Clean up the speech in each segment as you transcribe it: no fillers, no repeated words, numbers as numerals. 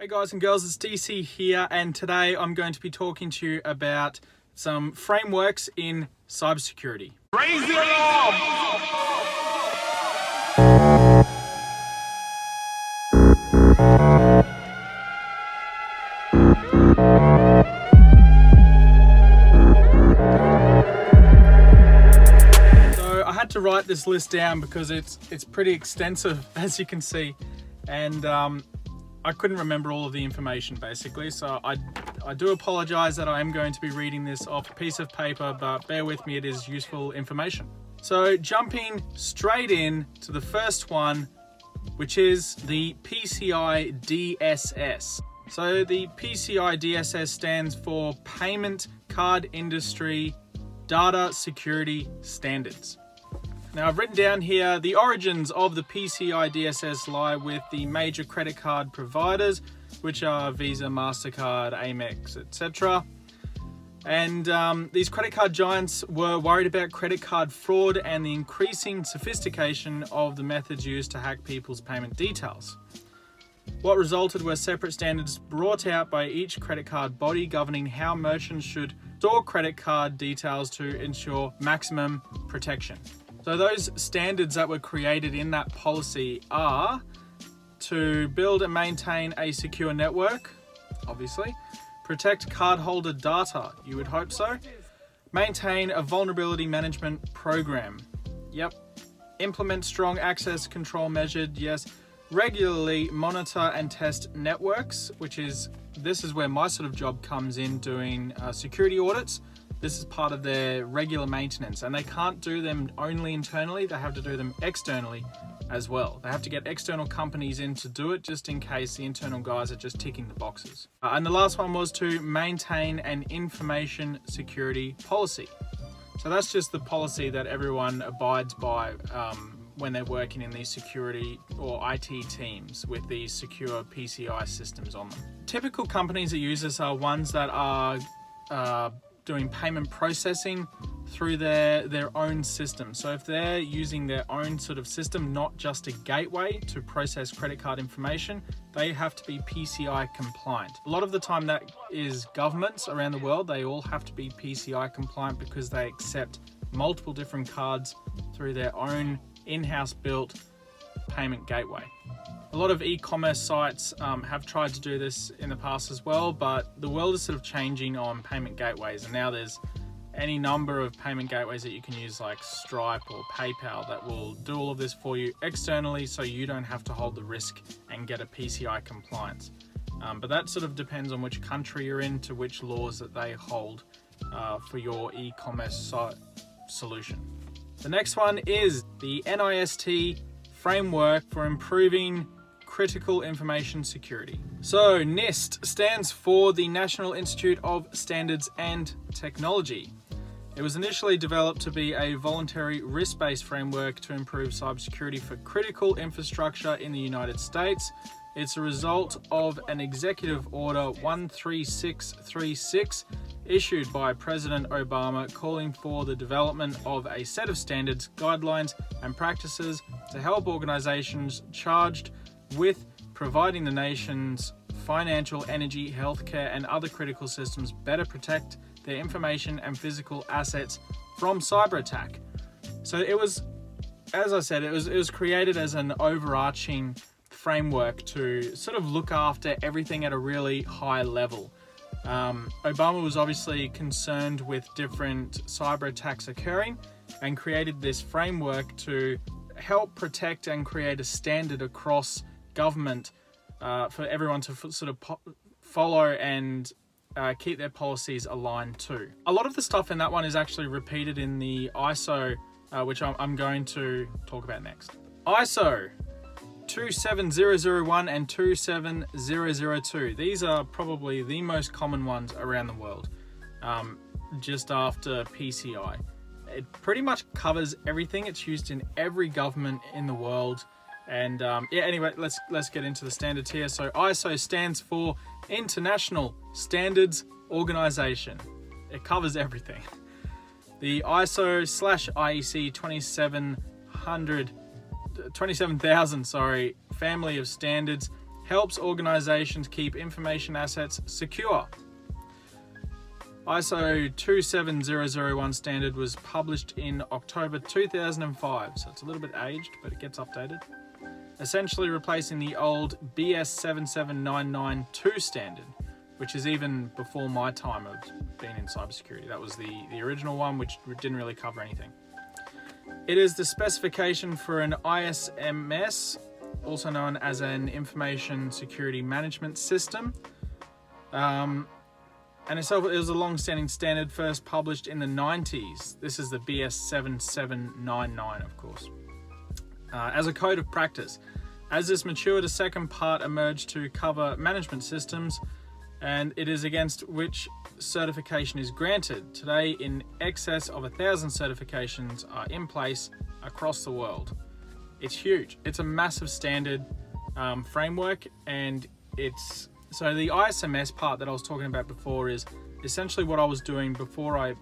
Hey guys and girls, it's DC here, and today I'm going to be talking to you about some frameworks in cybersecurity. Raise it up! So I had to write this list down because it's pretty extensive, as you can see, and I couldn't remember all of the information basically, so I do apologize that I am going to be reading this off a piece of paper, but bear with me, it is useful information. So jumping straight in to the first one, which is the PCI DSS. So the PCI DSS stands for Payment Card Industry Data Security Standards. Now I've written down here, the origins of the PCI DSS lie with the major credit card providers, which are Visa, MasterCard, Amex, etc. And these credit card giants were worried about credit card fraud and the increasing sophistication of the methods used to hack people's payment details. What resulted were separate standards brought out by each credit card body governing how merchants should store credit card details to ensure maximum protection. So those standards that were created in that policy are to build and maintain a secure network, obviously, protect cardholder data, you would hope so, maintain a vulnerability management program, yep, implement strong access control measures, yes, regularly monitor and test networks, which is, this is where my sort of job comes in, doing security audits. This is part of their regular maintenance, and they can't do them only internally, they have to do them externally as well. They have to get external companies in to do it, just in case the internal guys are just ticking the boxes. And the last one was to maintain an information security policy. So that's just the policy that everyone abides by when they're working in these security or IT teams with these secure PCI systems on them. Typical companies that use this are ones that are doing payment processing through their own system. So if they're using their own sort of system, not just a gateway to process credit card information, they have to be PCI compliant. A lot of the time that is governments around the world, they all have to be PCI compliant because they accept multiple different cards through their own in-house built payment gateway. A lot of e-commerce sites have tried to do this in the past as well, but the world is sort of changing on payment gateways, and now there's any number of payment gateways that you can use, like Stripe or PayPal, that will do all of this for you externally, so you don't have to hold the risk and get a PCI compliance. But that sort of depends on which country you're in, to which laws that they hold for your e-commerce site solution. The next one is the NIST framework for improving critical information security. So NIST stands for the National Institute of Standards and Technology. It was initially developed to be a voluntary risk-based framework to improve cybersecurity for critical infrastructure in the United States. It's a result of an Executive Order 13636 issued by President Obama, calling for the development of a set of standards, guidelines, and practices to help organizations charged with providing the nation's financial, energy, healthcare, and other critical systems better protect their information and physical assets from cyber attack. So it was, as I said, it was created as an overarching framework to sort of look after everything at a really high level. Obama was obviously concerned with different cyber attacks occurring and created this framework to help protect and create a standard across government for everyone to sort of follow and keep their policies aligned to. A lot of the stuff in that one is actually repeated in the ISO, which I'm going to talk about next. ISO 27001 and 27002. These are probably the most common ones around the world, just after PCI. It pretty much covers everything. It's used in every government in the world. And yeah, anyway, let's get into the standards here. So ISO stands for International Standards Organization. It covers everything. The ISO/IEC 27000 family of standards helps organizations keep information assets secure. ISO 27001 standard was published in October 2005, so it's a little bit aged, but it gets updated, essentially replacing the old BS77992 standard, which is even before my time of being in cybersecurity. That was the original one, which didn't really cover anything. It is the specification for an ISMS, also known as an Information Security Management System. And itself, it was a long-standing standard first published in the 90s. This is the BS7799, of course. As a code of practice. As this matured, a second part emerged to cover management systems, and it is against which certification is granted. Today, in excess of 1,000 certifications are in place across the world. It's huge. It's a massive standard framework, and it's... So the ISMS part that I was talking about before is essentially what I was doing before I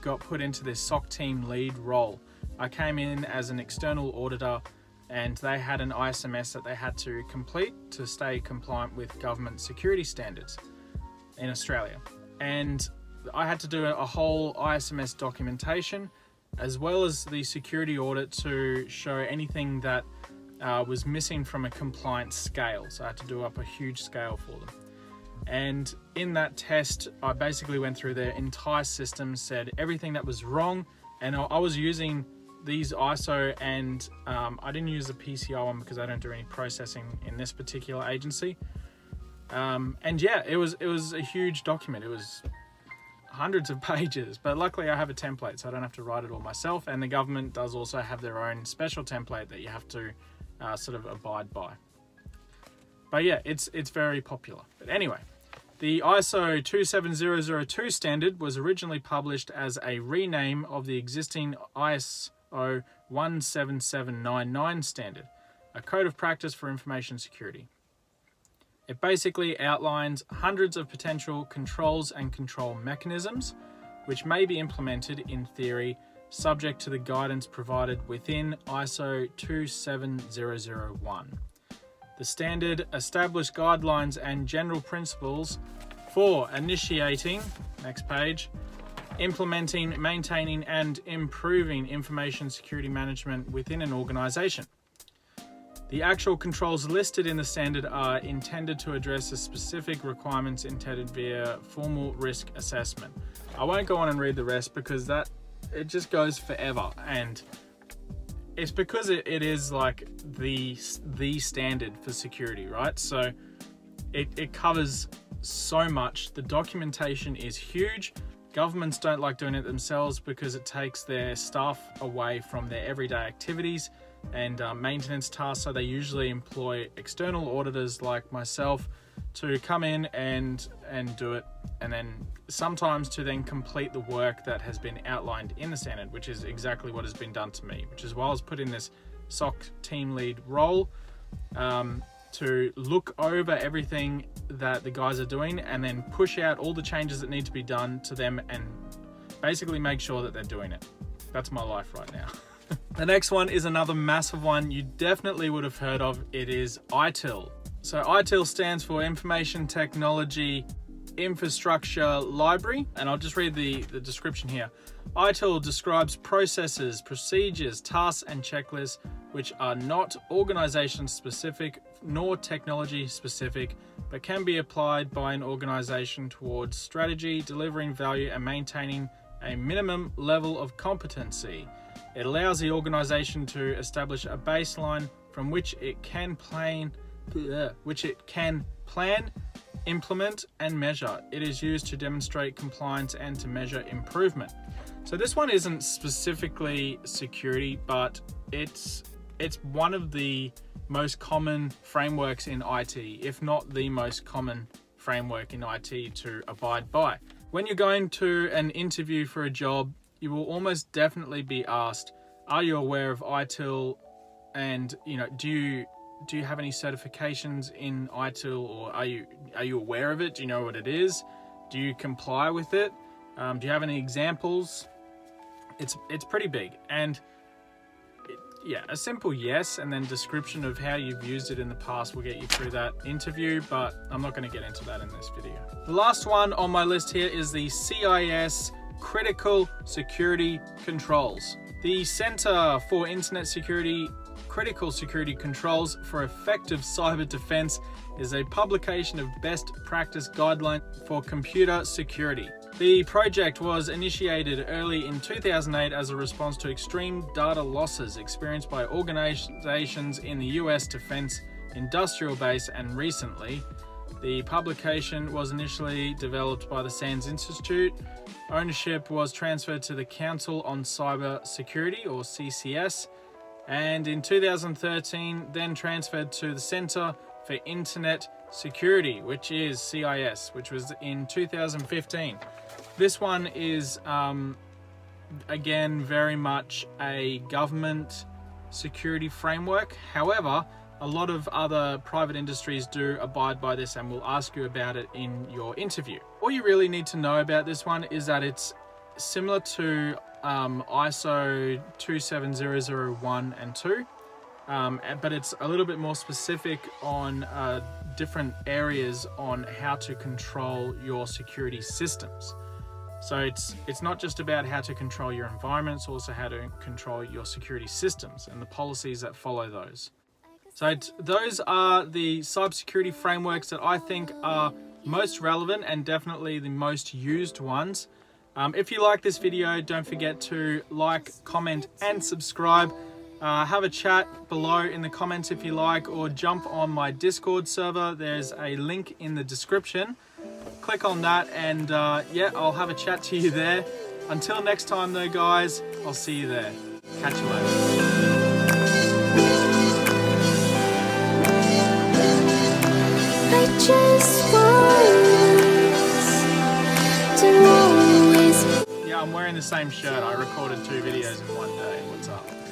got put into this SOC team lead role. I came in as an external auditor, and they had an ISMS that they had to complete to stay compliant with government security standards in Australia. And I had to do a whole ISMS documentation as well as the security audit to show anything that was missing from a compliance scale. So I had to do up a huge scale for them. And in that test, I basically went through their entire system, said everything that was wrong, and I was using these ISO, and I didn't use the PCI one because I don't do any processing in this particular agency. And yeah, it was a huge document. It was hundreds of pages, but luckily I have a template, so I don't have to write it all myself. And the government does also have their own special template that you have to sort of abide by. But yeah, it's very popular. But anyway, the ISO 27002 standard was originally published as a rename of the existing ISO 17799 standard, a code of practice for information security. It basically outlines hundreds of potential controls and control mechanisms, which may be implemented in theory, subject to the guidance provided within ISO 27001. The standard established guidelines and general principles for initiating, next page, implementing, maintaining, and improving information security management within an organization. The actual controls listed in the standard are intended to address the specific requirements intended via formal risk assessment. I won't go on and read the rest because it just goes forever, and it's because it is like the standard for security, right? So it covers so much. The documentation is huge. Governments don't like doing it themselves because it takes their staff away from their everyday activities and maintenance tasks, so they usually employ external auditors like myself to come in and do it, and then sometimes to then complete the work that has been outlined in the standard, which is exactly what has been done to me, which is why I was put in this SOC team lead role, to look over everything that the guys are doing and then push out all the changes that need to be done to them and basically make sure that they're doing it. That's my life right now. The next one is another massive one you definitely would have heard of. It is ITIL. So ITIL stands for Information Technology Infrastructure Library. And I'll just read the description here. ITIL describes processes, procedures, tasks, and checklists which are not organization specific nor technology specific, but can be applied by an organization towards strategy, delivering value, and maintaining a minimum level of competency. It allows the organization to establish a baseline from which it can plan, implement, and measure. It is used to demonstrate compliance and to measure improvement. So this one isn't specifically security, but it's one of the most common frameworks in IT, if not the most common framework in IT to abide by. When you're going to an interview for a job, you will almost definitely be asked, are you aware of ITIL? And do you have any certifications in ITIL, or are you aware of it? Do you know what it is? Do you comply with it? Do you have any examples? It's pretty big, and yeah, a simple yes, and then description of how you've used it in the past will get you through that interview, but I'm not going to get into that in this video. The last one on my list here is the CIS, Critical Security Controls. The Center for Internet Security Critical Security Controls for Effective Cyber Defense is a publication of best practice guidelines for computer security. The project was initiated early in 2008 as a response to extreme data losses experienced by organizations in the US defense industrial base, and recently, the publication was initially developed by the SANS Institute. Ownership was transferred to the Council on Cyber Security, or CCS, and in 2013 then transferred to the Center for Internet Security, which is CIS, which was in 2015. This one is again very much a government security framework. However, a lot of other private industries do abide by this, and we'll ask you about it in your interview. All you really need to know about this one is that it's similar to ISO 27001 and 2, but it's a little bit more specific on different areas on how to control your security systems. So it's not just about how to control your environment, it's also how to control your security systems and the policies that follow those. So those are the cybersecurity frameworks that I think are most relevant and definitely the most used ones. If you like this video, don't forget to like, comment, and subscribe. Have a chat below in the comments if you like, or jump on my Discord server. There's a link in the description. Click on that and yeah, I'll have a chat to you there. Until next time though, guys, I'll see you there. Catch you later. I'm wearing the same shirt. I recorded 2 videos in one day. What's up?